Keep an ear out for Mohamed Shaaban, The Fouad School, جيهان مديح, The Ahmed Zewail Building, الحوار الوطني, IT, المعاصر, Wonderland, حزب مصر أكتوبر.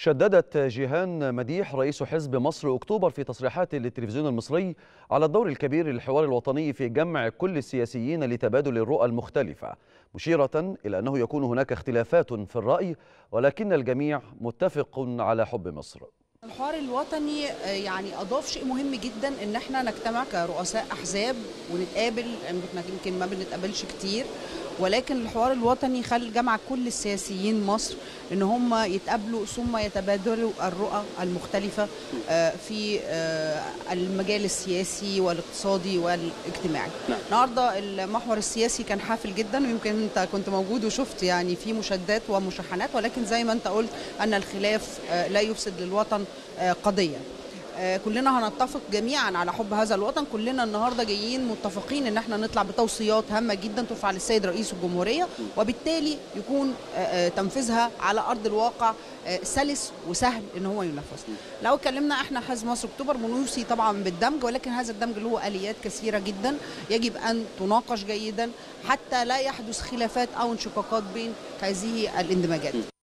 شددت جيهان مديح رئيس حزب مصر أكتوبر في تصريحات للتلفزيون المصري على الدور الكبير للحوار الوطني في جمع كل السياسيين لتبادل الرؤى المختلفة، مشيرة إلى أنه يكون هناك اختلافات في الرأي ولكن الجميع متفق على حب مصر. الحوار الوطني يعني أضاف شيء مهم جدا، إن احنا نجتمع كرؤساء أحزاب ونتقابل، يمكن ما بنتقابلش كتير، ولكن الحوار الوطني خلى جمع كل السياسيين مصر إن هم يتقابلوا ثم يتبادلوا الرؤى المختلفة في المجال السياسي والاقتصادي والاجتماعي. النهارده المحور السياسي كان حافل جدا، ويمكن أنت كنت موجود وشفت يعني في مشادات ومشاحنات، ولكن زي ما أنت قلت أن الخلاف لا يفسد للوطن قضية. كلنا هنتفق جميعا على حب هذا الوطن، كلنا النهارده جايين متفقين ان احنا نطلع بتوصيات هامه جدا ترفع للسيد رئيس الجمهوريه، وبالتالي يكون تنفيذها على ارض الواقع سلس وسهل ان هو ينفذ. لو اتكلمنا احنا حزب مصر اكتوبر بنوصي طبعا بالدمج، ولكن هذا الدمج له اليات كثيره جدا يجب ان تناقش جيدا حتى لا يحدث خلافات او انشقاقات بين هذه الاندماجات.